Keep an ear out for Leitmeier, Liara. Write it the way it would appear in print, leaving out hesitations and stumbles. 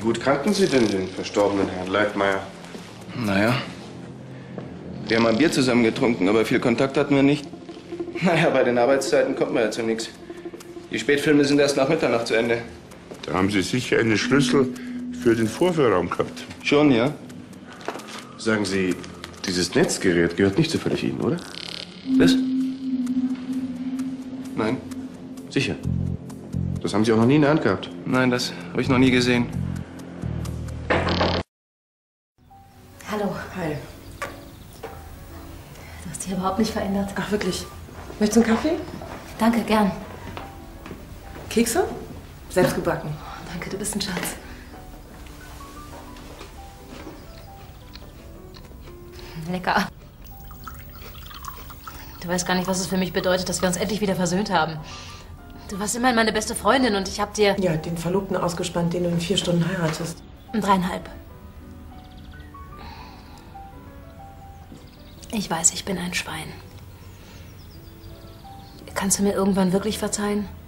Wie gut kannten Sie denn den verstorbenen Herrn Leitmeier? Naja, wir haben ein Bier zusammen getrunken, aber viel Kontakt hatten wir nicht. Naja, bei den Arbeitszeiten kommt man ja zu nichts. Die Spätfilme sind erst nach Mitternacht zu Ende. Da haben Sie sicher einen Schlüssel für den Vorführraum gehabt. Schon, ja. Sagen Sie, dieses Netzgerät gehört nicht zufällig Ihnen, oder? Was? Nein. Sicher. Das haben Sie auch noch nie in der Hand gehabt? Nein, das habe ich noch nie gesehen. Hallo. Hi. Du hast dich überhaupt nicht verändert. Ach, wirklich? Möchtest du einen Kaffee? Danke, gern. Kekse? Selbstgebacken. Oh, danke, du bist ein Schatz. Lecker. Du weißt gar nicht, was es für mich bedeutet, dass wir uns endlich wieder versöhnt haben. Du warst immerhin meine beste Freundin und ich hab dir... Ja, den Verlobten ausgespannt, den du in 4 Stunden heiratest. In 3,5. Ich weiß, ich bin ein Schwein. Kannst du mir irgendwann wirklich verzeihen?